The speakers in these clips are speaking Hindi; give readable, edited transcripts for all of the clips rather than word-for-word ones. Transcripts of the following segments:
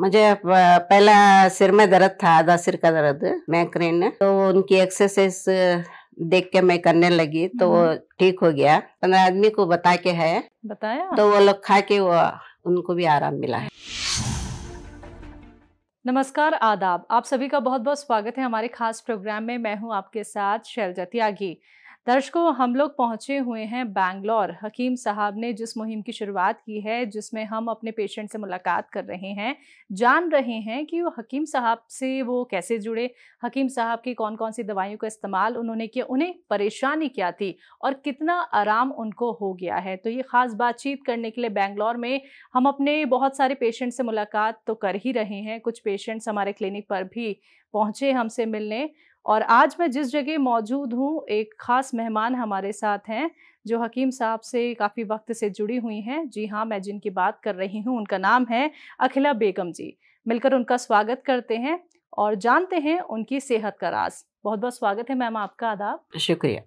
मुझे पहला सिर में दर्द था, आधा सिर का दर्द, माइग्रेन। तो उनकी एक्सरसाइज देख के मैं करने लगी तो ठीक हो गया। 15 आदमी को बता के है बताया तो वो लोग खा के वो उनको भी आराम मिला है। नमस्कार, आदाब, आप सभी का बहुत बहुत स्वागत है हमारे खास प्रोग्राम में। मैं हूँ आपके साथ शैलजा त्यागी। दर्शकों, हम लोग पहुंचे हुए हैं बैंगलोर। हकीम साहब ने जिस मुहिम की शुरुआत की है, जिसमें हम अपने पेशेंट से मुलाकात कर रहे हैं, जान रहे हैं कि वो हकीम साहब से वो कैसे जुड़े, हकीम साहब की कौन कौन सी दवाइयों का इस्तेमाल उन्होंने किया, उन्हें परेशानी क्या थी और कितना आराम उनको हो गया है। तो ये ख़ास बातचीत करने के लिए बैंगलोर में हम अपने बहुत सारे पेशेंट से मुलाकात तो कर ही रहे हैं, कुछ पेशेंट्स हमारे क्लिनिक पर भी पहुँचे हमसे मिलने। और आज मैं जिस जगह मौजूद हूँ, एक ख़ास मेहमान हमारे साथ हैं जो हकीम साहब से काफ़ी वक्त से जुड़ी हुई हैं। जी हाँ, मैं जिनकी बात कर रही हूँ उनका नाम है अखिला बेगम जी। मिलकर उनका स्वागत करते हैं और जानते हैं उनकी सेहत का राज। बहुत बहुत स्वागत है मैम आपका। आदाब। शुक्रिया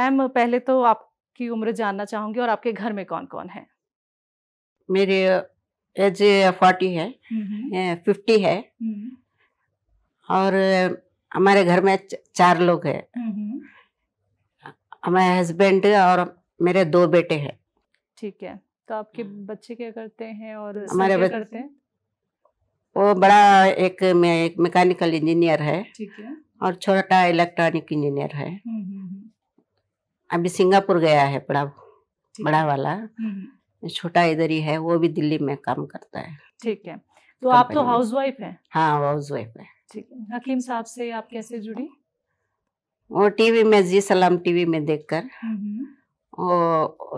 मैम। पहले तो आपकी उम्र जानना चाहूँगी और आपके घर में कौन कौन है। मेरी एज 40 है, 50 है और हमारे घर में 4 लोग हैं। हमारे हस्बैंड और मेरे 2 बेटे हैं। ठीक है, तो आपके बच्चे क्या करते हैं और हमारे क्या करते हैं? वो बड़ा एक मैकेनिकल इंजीनियर है। ठीक है। और छोटा इलेक्ट्रॉनिक इंजीनियर है। अभी सिंगापुर गया है बड़ा वाला, छोटा इधर ही है, वो भी दिल्ली में काम करता है। ठीक है, तो आप तो हाउसवाइफ हैं? हाँ, हाउसवाइफ है। ठीक है। हकीम साहब से आप कैसे जुड़ी? वो टीवी में, जी सलाम टीवी में देखकर, वो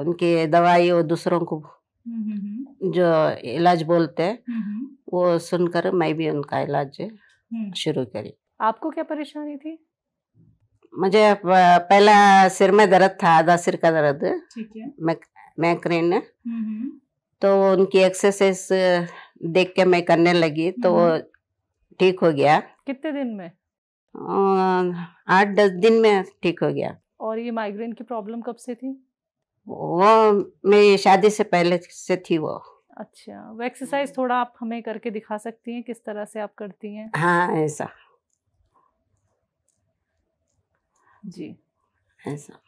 उनके दवाई और दूसरों को जो इलाज बोलते हैं वो सुनकर मैं भी उनका इलाज शुरू करी। आपको क्या परेशानी थी? मुझे पहला सिर में दर्द था, आधा सिर का दर्द। ठीक है। माइग्रेन। तो उनकी एक्सरसाइज देख के मैं करने लगी तो ठीक हो गया। कितने दिन में? 8-10 दिन में ठीक हो गया। और ये माइग्रेन की प्रॉब्लम कब से थी? वो मेरी शादी से पहले से थी वो। अच्छा, वो एक्सरसाइज थोड़ा आप हमें करके दिखा सकती हैं किस तरह से आप करती हैं? हाँ, ऐसा जी, ऐसा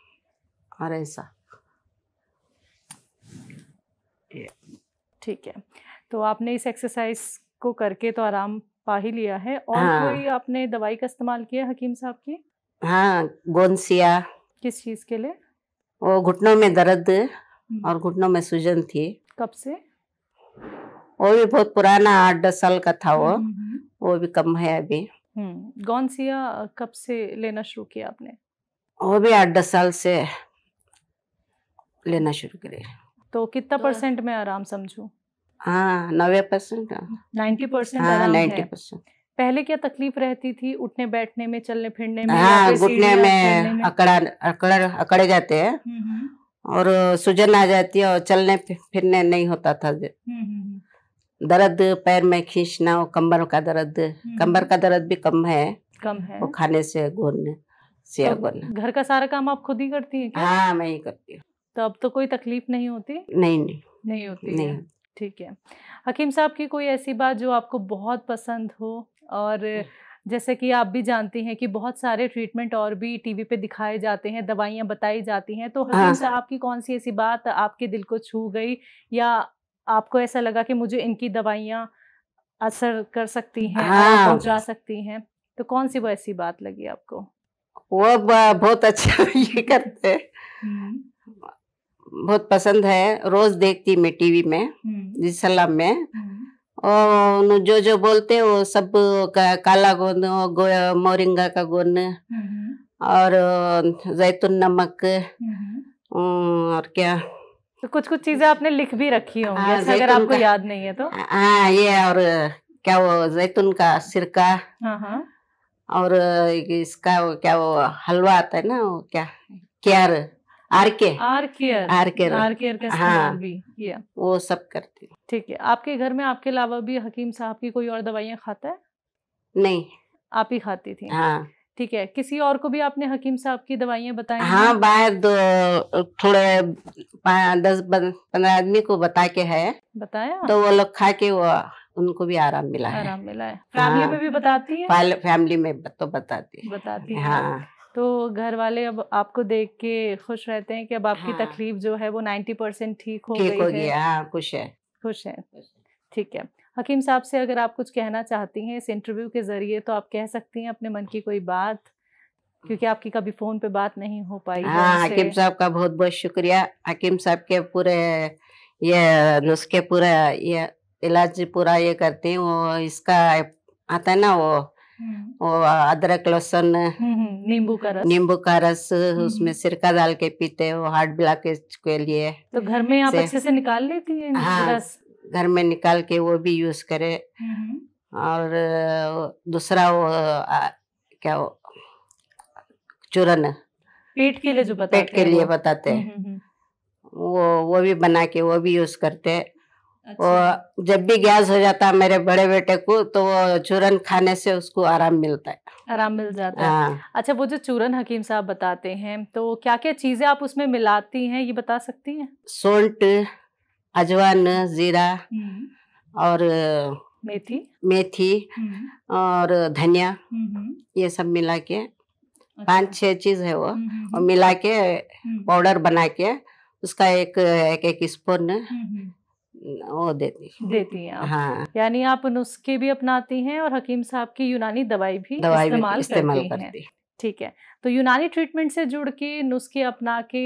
और ऐसा। ठीक है, तो आपने इस एक्सरसाइज को करके तो आराम पा ही लिया है। और कोई आपने दवाई का इस्तेमाल किया हकीम साहब की? हाँ, गोंसिया। किस चीज के लिए? वो घुटनों में दर्द और घुटनों में सूजन थी। कब से? वो भी बहुत पुराना, 8-10 साल का था वो भी कम है अभी। गोंसिया कब से लेना शुरू किया आपने? वो भी 8-10 साल से लेना शुरू करे। तो कितना % में आराम समझू? हाँ, 90%। 90%। हाँ, 90%। पहले क्या तकलीफ रहती थी? उठने बैठने में, चलने फिरने में? हाँ, घुटने में अकड़े जाते हैं और सूजन आ जाती है और चलने फिरने नहीं होता था। दर्द पैर में खींचना, वो कमर का दर्द भी कम है वो खाने से, घूरने से। घर का सारा काम आप खुद ही करती हैं? हाँ, मैं ही करती हूँ। तो अब तो कोई तकलीफ नहीं होती? नहीं होती। ठीक है। हकीम साहब की कोई ऐसी बात जो आपको बहुत पसंद हो? और जैसे कि आप भी जानती हैं कि बहुत सारे ट्रीटमेंट और भी टीवी पे दिखाए जाते हैं, दवाइयाँ बताई जाती हैं, तो हकीम साहब की कौन सी ऐसी बात आपके दिल को छू गई या आपको ऐसा लगा कि मुझे इनकी दवाइयाँ असर कर सकती हैं, पहुँचा सकती हैं, तो कौन सी वो ऐसी बात लगी आपको? वो बहुत अच्छा ये करते हैं, बहुत पसंद है, रोज देखती मैं टीवी में, जी सलाम में। और जो बोलते वो सब, काला गोंद, मोरिंगा का गोंद और जैतून नमक और क्या, तो कुछ चीजें आपने लिख भी रखी होंगी अगर आपको याद नहीं है तो। हाँ, ये और क्या वो जैतून का सिरका और इसका वो क्या वो हलवा आता है ना, वो क्या क्यार आर केयर। हाँ, भी ये वो सब करती। ठीक है। आपके घर में आपके अलावा भी हकीम साहब की कोई और दवाइयाँ खाता है? नहीं, आप ही खाती थी। हाँ, ठीक है। किसी और को भी आपने हकीम साहब की दवाइयाँ बताई? हाँ, बाहर 10-15 आदमी को बता के है बताया तो वो लोग खा के वो उनको भी आराम मिला है, आराम मिला है। फैमिली में भी बताती है, फैमिली में तो बताती है हाँ। तो घर वाले अब आपको देख के खुश रहते हैं कि अब आपकी हाँ। तकलीफ जो है वो 90% ठीक हो गई है हाँ, खुश है ठीक है। हकीम साहब से अगर आप कुछ कहना चाहती हैं इस इंटरव्यू के जरिए तो आप कह सकती हैं अपने मन की कोई बात, क्योंकि आपकी कभी फोन पे बात नहीं हो पाई हाँ। हकीम साहब का बहुत बहुत शुक्रिया, हकीम साहब के पूरे ये नुस्खे पूरा ये इलाज पूरा ये करते हैं, वो इसका आता है ना वो अदरक लहसुन नींबू का रस उसमें सिरका डाल के पीते हैं वो हार्ट ब्लॉकेज के लिए। तो घर में आप अच्छे से निकाल लेती हैं हाँ, घर में निकाल के वो भी यूज करे। और दूसरा वो क्या वो चूरन पेट के लिए बताते हैं वो भी बना के वो भी यूज करते हैं। अच्छा। वो जब भी गैस हो जाता है मेरे बड़े बेटे को तो वो चूरन खाने से उसको आराम मिलता है, आराम मिल जाता है। अच्छा वो जो चूरन हकीम साहब बताते हैं तो क्या क्या चीजें आप उसमें मिलाती हैं ये बता सकती हैं? सौंठ, अजवाइन, जीरा और मेथी और धनिया ये सब मिला के 5-6 चीज है वो और मिला के पाउडर बना के उसका एक स्पून वो देती हैं हाँ। यानी आप नुस्खे भी अपनाती हैं और हकीम साहब की यूनानी दवाई भी इस्तेमाल करती हैं ठीक है। तो यूनानी ट्रीटमेंट से जुड़ के नुस्खे अपना के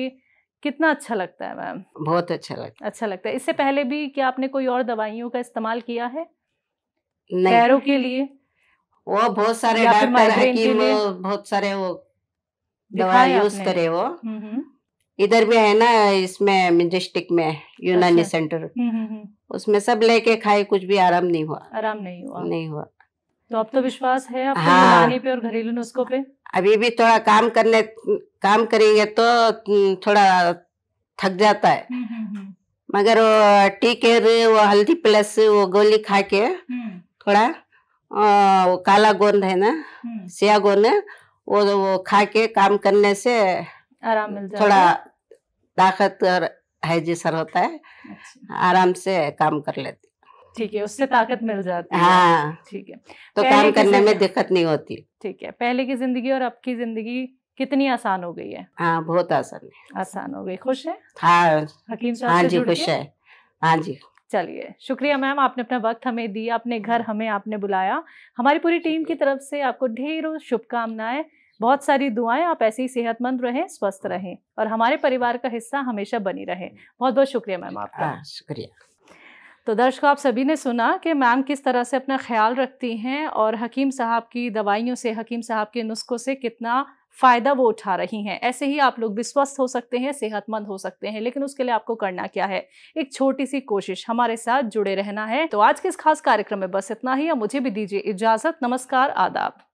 कितना अच्छा लगता है मैम? बहुत अच्छा लगता है। इससे पहले भी क्या आपने कोई और दवाइयों का इस्तेमाल किया है पैरों के लिए? वो बहुत सारे डॉक्टर हकीम बहुत सारे वो दवा यूज करे वो इधर भी है ना इसमें मजेस्टिक में यूनानी अच्छा। सेंटर उसमें सब लेके खाए कुछ भी आराम नहीं हुआ। तो अब तो विश्वास है आपको यूनानी पे और घरेलू नुस्खों पे? अभी भी थोड़ा काम करेंगे तो थोड़ा थक जाता है मगर वो टी केयर वो हल्दी प्लस वो गोली खा के थोड़ा वो काला गोंद है ना सिया गोंद वो खा के काम करने से आराम मिल जाता है, थोड़ा ताकत और हाइजीन होता है आराम से काम कर लेते ठीक है, उससे ताकत मिल जाती है हाँ। ठीक है तो काम करने में दिक्कत नहीं होती ठीक है। पहले की जिंदगी और अब की जिंदगी कितनी आसान हो गई है हाँ, बहुत आसान हो गई। खुश है हाँ, हकीम साहब हाँ जी खुश है हाँ जी। चलिए शुक्रिया मैम, आपने अपना वक्त हमें दिया, अपने घर हमें आपने बुलाया। हमारी पूरी टीम की तरफ से आपको ढेरों शुभकामनाएं, बहुत सारी दुआएं। आप ऐसे ही सेहतमंद रहें, स्वस्थ रहें और हमारे परिवार का हिस्सा हमेशा बनी रहे। बहुत बहुत शुक्रिया मैम आपका। शुक्रिया। तो दर्शकों आप सभी ने सुना कि मैम किस तरह से अपना ख्याल रखती हैं और हकीम साहब की दवाइयों से, हकीम साहब के नुस्खों से कितना फ़ायदा वो उठा रही हैं। ऐसे ही आप लोग भी स्वस्थ हो सकते हैं, सेहतमंद हो सकते हैं, लेकिन उसके लिए आपको करना क्या है? एक छोटी सी कोशिश। हमारे साथ जुड़े रहना है। तो आज के इस खास कार्यक्रम में बस इतना ही और मुझे भी दीजिए इजाज़त। नमस्कार, आदाब।